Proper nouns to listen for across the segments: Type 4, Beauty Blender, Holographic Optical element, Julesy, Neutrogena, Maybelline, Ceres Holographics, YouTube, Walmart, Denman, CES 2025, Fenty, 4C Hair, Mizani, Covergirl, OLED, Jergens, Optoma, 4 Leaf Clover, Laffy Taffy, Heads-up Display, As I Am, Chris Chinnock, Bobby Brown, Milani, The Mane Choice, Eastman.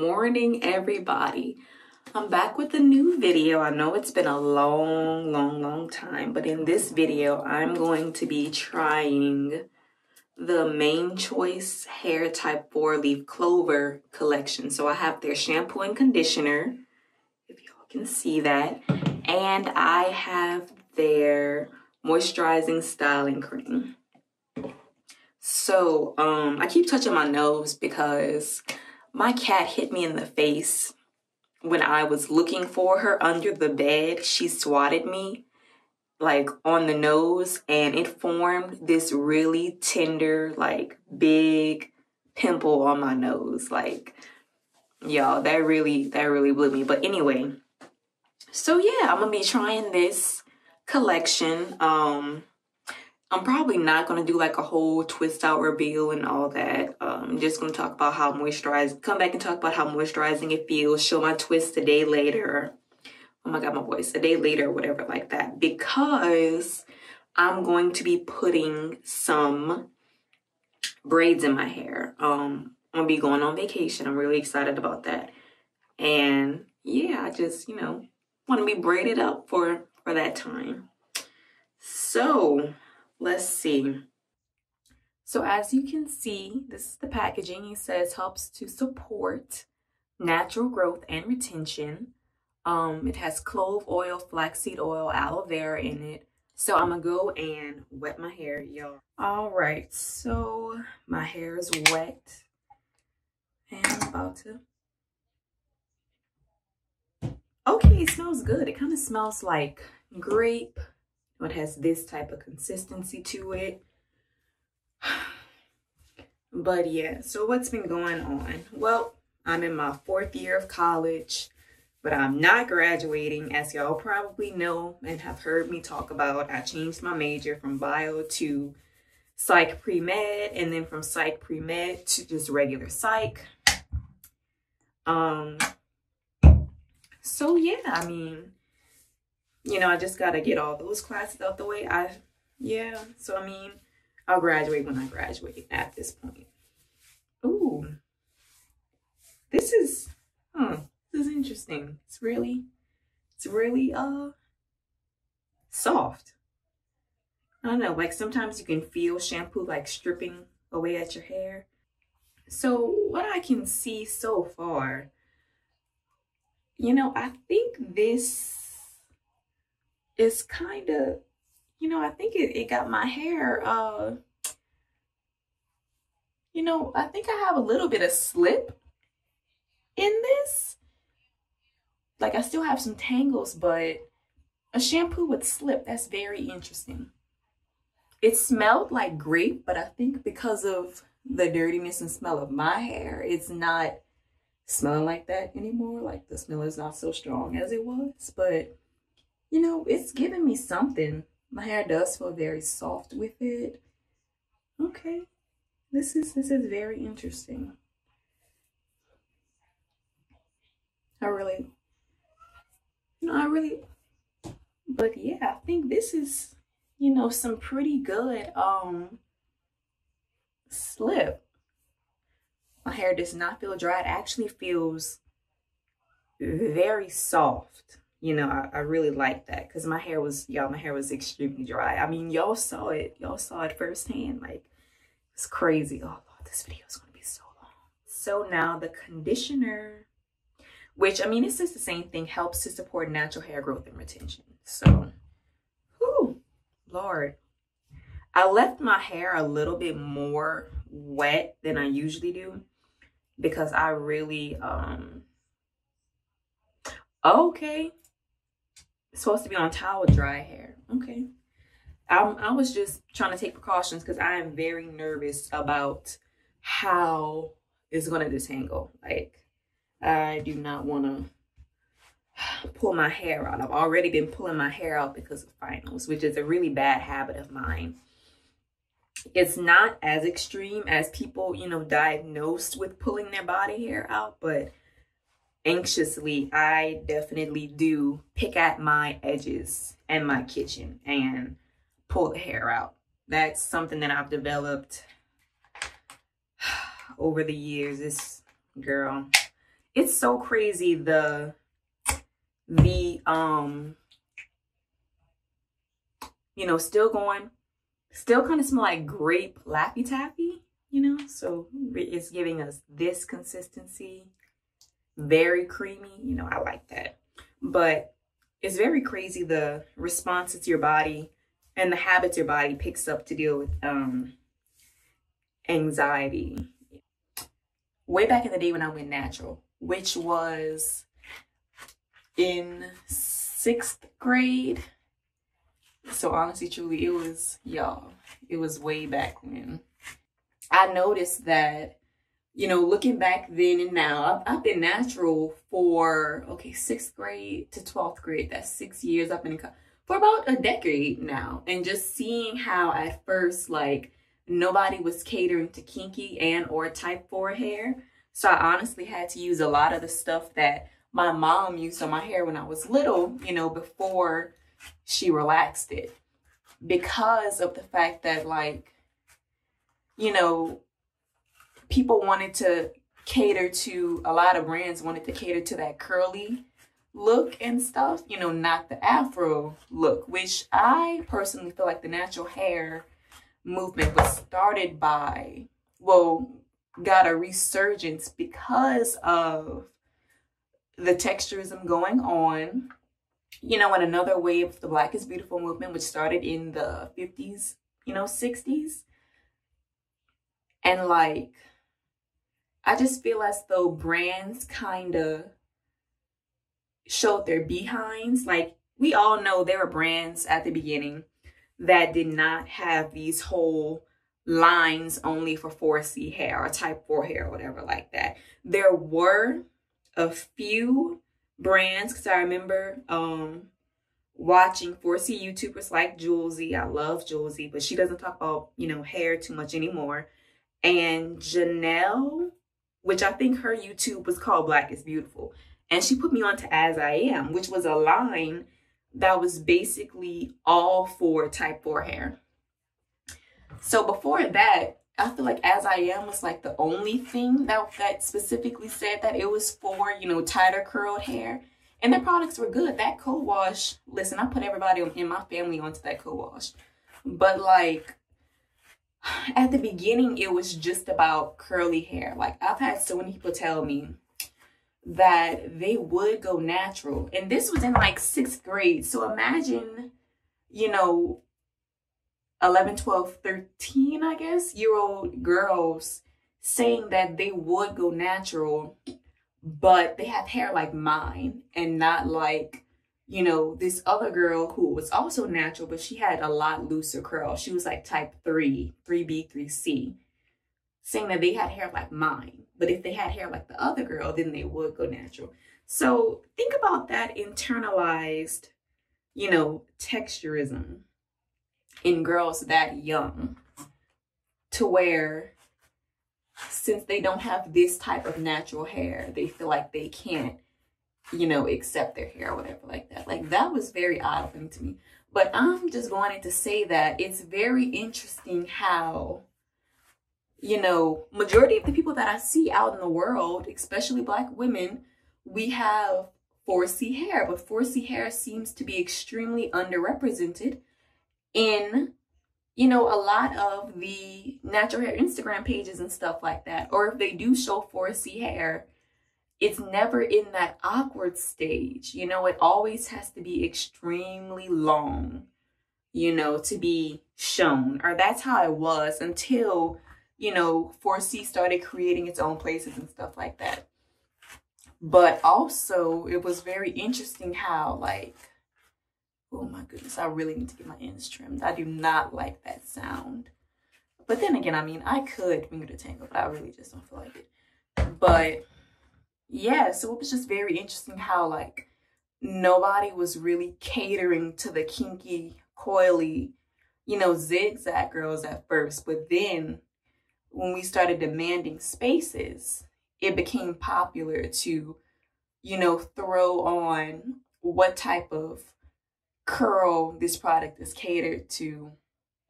morning, everybody. I'm back with a new video. I know it's been a long time, but in this video I'm going to be trying the Mane Choice Hair Type 4 Leaf Clover Collection. So I have their shampoo and conditioner, if y'all can see that, and I have their moisturizing styling cream. So I keep touching my nose because my cat hit me in the face when I was looking for her under the bed. She swatted me like on the nose and it formed this really tender, like big pimple on my nose. Like, y'all, that really blew me. But anyway, so yeah, I'm gonna be trying this collection. I'm probably not going to do like a whole twist out reveal and all that. I'm just going to talk about how moisturizing, come back and talk about how moisturizing it feels. Show my twist a day later. Oh my God, my voice. A day later or whatever like that. Because I'm going to be putting some braids in my hair. I'm going to be going on vacation. I'm really excited about that. And yeah, I just, you know, want to be braided up for that time. So let's see. So as you can see, this is the packaging. It says helps to support natural growth and retention. It has clove oil, flaxseed oil, aloe vera in it. So I'm gonna go and wet my hair, y'all. All right, so my hair is wet and I'm about to. Okay, it smells good. It kind of smells like grape. It has this type of consistency to it. But yeah, so what's been going on? Well, I'm in my 4th year of college, but I'm not graduating. As y'all probably know and have heard me talk about, I changed my major from bio to psych pre-med, and then from psych pre-med to just regular psych. So yeah, I mean, you know, I just got to get all those classes out the way. Yeah, so I mean, I'll graduate when I graduate at this point. Ooh, this is, this is interesting. It's really soft. I don't know, like sometimes you can feel shampoo like stripping away at your hair. So what I can see so far, you know, I think this, it's kind of, you know, I think it got my hair, you know, I think I have a little bit of slip in this. Like, I still have some tangles, but a shampoo with slip, that's very interesting. It smelled like grape, but I think because of the dirtiness and smell of my hair, it's not smelling like that anymore. Like, the smell is not so strong as it was, but you know, it's giving me something. My hair does feel very soft with it. Okay, this is very interesting. But yeah, I think this is, you know, some pretty good slip. My hair does not feel dry. It actually feels very soft. You know, I really like that because my hair was, y'all, my hair was extremely dry. I mean, y'all saw it. Y'all saw it firsthand. Like, it's crazy. Oh, Lord, this video is going to be so long. So now the conditioner, which, I mean, it's just the same thing, helps to support natural hair growth and retention. So, whew, Lord. I left my hair a little bit more wet than I usually do because I really, okay. It's supposed to be on towel dry hair. Okay. I was just trying to take precautions because I am very nervous about how it's going to detangle. Like, I do not want to pull my hair out. I've already been pulling my hair out because of finals, which is a really bad habit of mine. It's not as extreme as people, you know, diagnosed with pulling their body hair out, but anxiously, I definitely do pick at my edges and my kitchen and pull the hair out. That's something that I've developed over the years. This girl, It's so crazy the you know, still kind of smell like grape Laffy Taffy, you know, so it's giving us this consistency, very creamy, you know, I like that. But it's very crazy the responses to your body and the habits your body picks up to deal with anxiety. Way back in the day when I went natural, which was in 6th grade. So honestly, truly, it was, y'all, it was way back when. I noticed that, you know, looking back then and now, I've been natural for, okay, 6th grade to 12th grade. That's 6 years. I've been for about a decade now. And just seeing how at first, like, nobody was catering to kinky and or type 4 hair. So I honestly had to use a lot of the stuff that my mom used on my hair when I was little, you know, before she relaxed it, because of the fact that, like, you know, people wanted to cater to, a lot of brands wanted to cater to that curly look and stuff, you know, not the afro look, which I personally feel like the natural hair movement was started by, well, got a resurgence because of the texturism going on, you know, and another wave of the Black is Beautiful movement, which started in the 50s, you know, 60s. And, like, I just feel as though brands kind of showed their behinds. Like, we all know there were brands at the beginning that did not have these whole lines only for 4C hair or type 4 hair or whatever like that. There were a few brands, because I remember watching 4C YouTubers like Julesy. I love Julesy, but she doesn't talk about, you know, hair too much anymore. And Janelle, which I think her YouTube was called Black is Beautiful. And she put me on to As I Am, which was a line that was basically all for type 4 hair. So before that, I feel like As I Am was like the only thing that specifically said that it was for, you know, tighter curled hair. And their products were good. That cold wash, listen, I put everybody in my family onto that cold wash. But, like, at the beginning, it was just about curly hair. Like, I've had so many people tell me that they would go natural. And this was in, like, 6th grade. So imagine, you know, 11, 12, 13, I guess, year-old girls saying that they would go natural, but they have hair like mine and not like, you know, this other girl who was also natural, but she had a lot looser curl. She was like type 3, 3B, 3C, saying that they had hair like mine. But if they had hair like the other girl, then they would go natural. So think about that internalized, you know, texturism in girls that young, to where since they don't have this type of natural hair, they feel like they can't, you know, accept their hair or whatever like that. Like, that was very eye-opening to me. But I'm just wanting to say that it's very interesting how, you know, majority of the people that I see out in the world, especially Black women, we have 4C hair, but 4C hair seems to be extremely underrepresented in, you know, a lot of the natural hair Instagram pages and stuff like that. Or if they do show 4C hair, it's never in that awkward stage. You know, it always has to be extremely long, you know, to be shown. Or that's how it was until, you know, 4C started creating its own places and stuff like that. But also, it was very interesting how, like, oh my goodness, I really need to get my ends trimmed. I do not like that sound. But then again, I mean, I could finger the tangle, but I really just don't feel like it. But yeah, so it was just very interesting how, like, nobody was really catering to the kinky, coily, you know, zigzag girls at first. But then when we started demanding spaces, it became popular to, you know, throw on what type of curl this product is catered to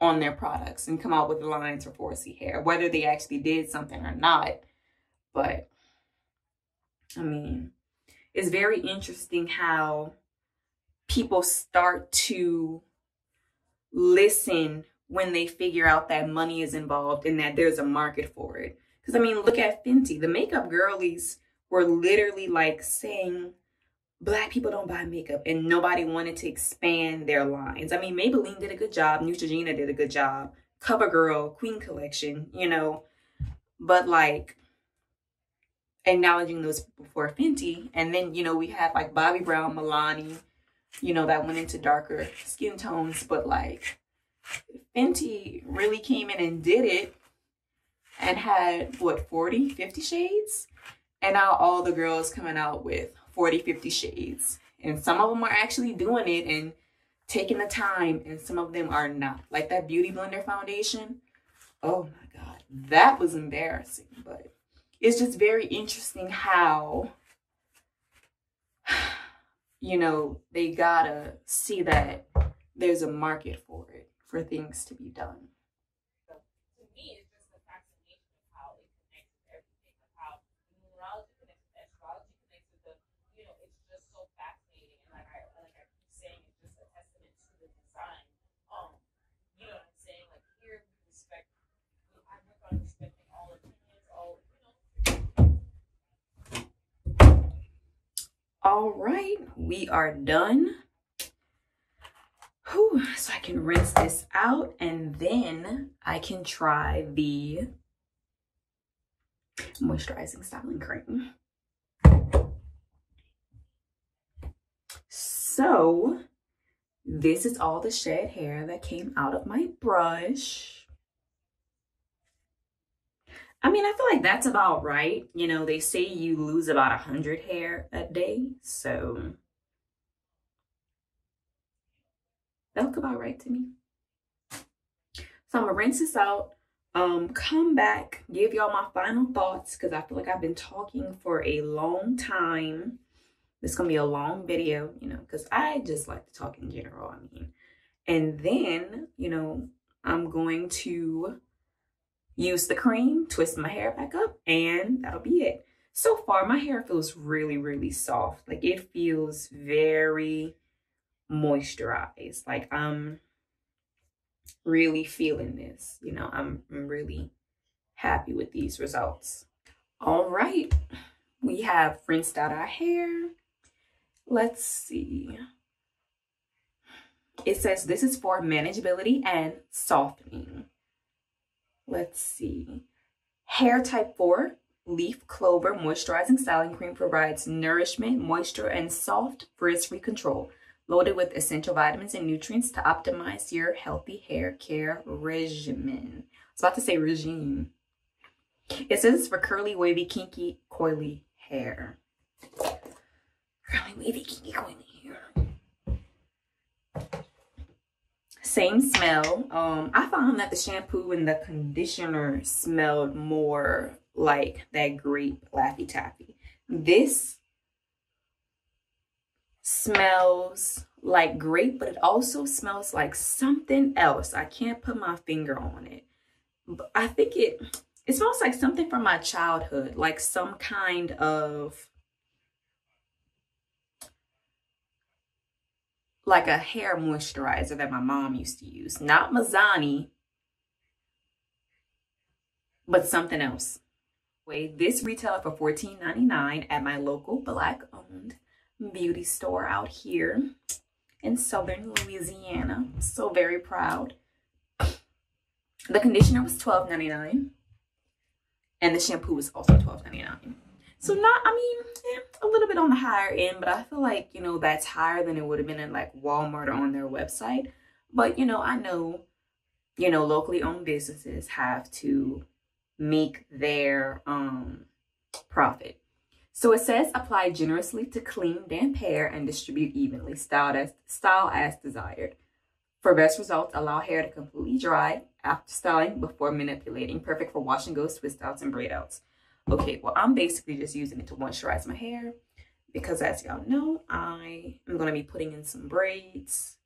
on their products and come out with lines for 4C hair, whether they actually did something or not. But I mean, it's very interesting how people start to listen when they figure out that money is involved and that there's a market for it. Because, I mean, look at Fenty. The makeup girlies were literally like saying, Black people don't buy makeup, and nobody wanted to expand their lines. I mean, Maybelline did a good job. Neutrogena did a good job. Covergirl, Queen Collection, you know. But, like, acknowledging those people for Fenty. And then, you know, we have, like, Bobby Brown, Milani, you know, that went into darker skin tones. But, like, Fenty really came in and did it and had, what, 40, 50 shades? And now all the girls coming out with 40, 50 shades. And some of them are actually doing it and taking the time, and some of them are not. Like that Beauty Blender foundation. Oh my God, that was embarrassing. But it's just very interesting how, you know, they gotta see that there's a market for it, for things to be done. All right, we are done. Whew, so I can rinse this out and then I can try the moisturizing styling cream. So this is all the shed hair that came out of my brush. I mean, I feel like that's about right. You know, they say you lose about 100 hair a day. So that look about right to me. So I'm gonna rinse this out, come back, give y'all my final thoughts, because I feel like I've been talking for a long time. This is gonna be a long video, you know, because I just like to talk in general, I mean. And then, you know, I'm going to use the cream, twist my hair back up, and that'll be it. So far, my hair feels really, really soft. Like, it feels very moisturized. Like, I'm really feeling this. You know, I'm really happy with these results. All right, we have rinsed out our hair. Let's see. It says this is for manageability and softening. Let's see. Hair Type 4 Leaf Clover Moisturizing Styling Cream provides nourishment, moisture, and soft, frizz-free control, loaded with essential vitamins and nutrients to optimize your healthy hair care regimen. I was about to say regime. It says it's for curly, wavy, kinky, coily hair. Curly, wavy, kinky, coily hair. Same smell. I found that the shampoo and the conditioner smelled more like that grape Laffy Taffy. This smells like grape, but it also smells like something else. I can't put my finger on it. But I think it smells like something from my childhood, like some kind of like a hair moisturizer that my mom used to use. Not Mizani, but something else. Anyway, this retailed for $14.99 at my local Black-owned beauty store out here in Southern Louisiana. I'm so very proud. The conditioner was $12.99 and the shampoo was also $12.99. So not, I mean, a little bit on the higher end, but I feel like, you know, that's higher than it would have been in like Walmart or on their website. But, you know, I know, you know, locally owned businesses have to make their profit. So it says apply generously to clean, damp hair and distribute evenly, style as desired. For best results, allow hair to completely dry after styling before manipulating. Perfect for wash and go, twist outs, and braid outs. Okay, well, I'm basically just using it to moisturize my hair because, as y'all know, I am going to be putting in some braids.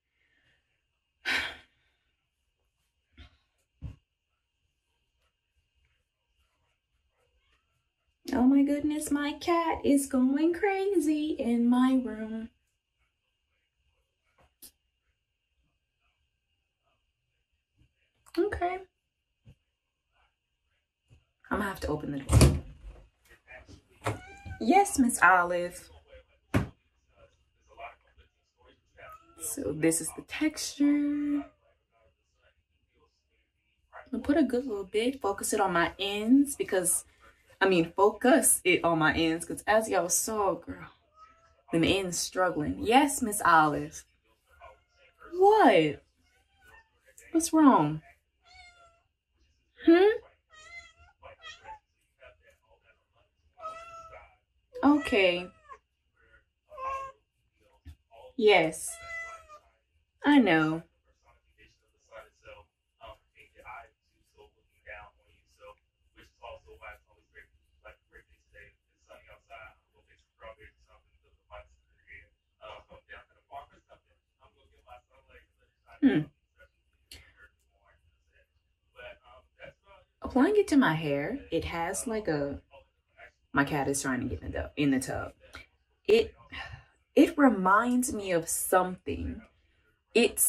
Oh my goodness, my cat is going crazy in my room. Okay. I'm gonna have to open the door. Yes, Miss Olive. So this is the texture. I'm gonna put a good little bit, focus it on my ends because, I mean, focus it on my ends because as y'all saw, girl, them ends struggling. Yes, Miss Olive. What? What's wrong? Hmm? Okay. Yes. I know. Applying it to my hair, it has like a, my cat is trying to get in the tub. It reminds me of something. It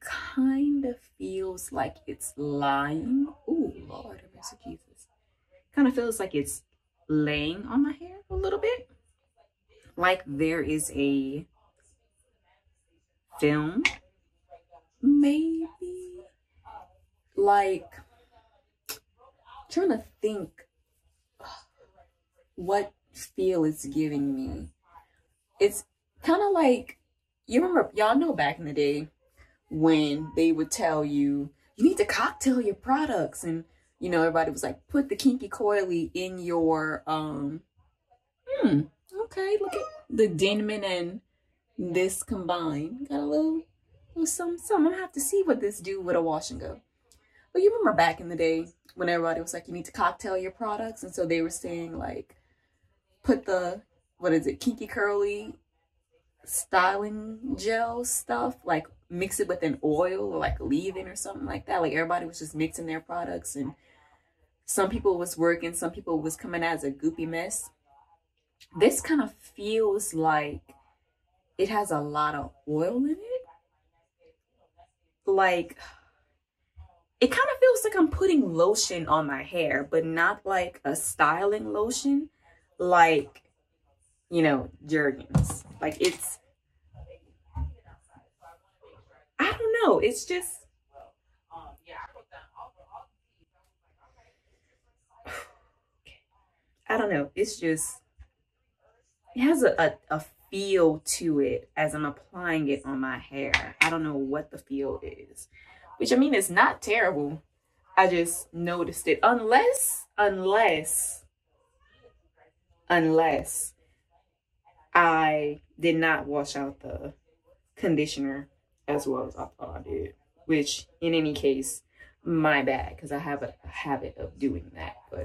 kind of feels like it's lying. Oh, Lord, have mercy, Jesus. Kind of feels like it's laying on my hair a little bit. Like there is a film, maybe. Like, trying to think what feel it's giving me. It's kind of like, you remember, y'all know back in the day when they would tell you, you need to cocktail your products. And, you know, everybody was like, put the kinky coily in your, okay, look at the Denman and this combined. Got a little something. I'm gonna have to see what this do with a wash and go. But you remember back in the day when everybody was like, you need to cocktail your products. And so they were saying like, put the, what is it, kinky curly styling gel stuff, like mix it with an oil or like leave-in or something like that. Like everybody was just mixing their products and some people was working, some people was coming out as a goopy mess. This kind of feels like it has a lot of oil in it. Like, it kind of feels like I'm putting lotion on my hair, but not like a styling lotion, like, you know, Jergens. Like it's, I don't know. It's just, I don't know. It's just, it has a feel to it as I'm applying it on my hair. I don't know what the feel is, which I mean, it's not terrible. I just noticed it unless I did not wash out the conditioner as well as I thought I did, which in any case, my bad, because I have a habit of doing that. But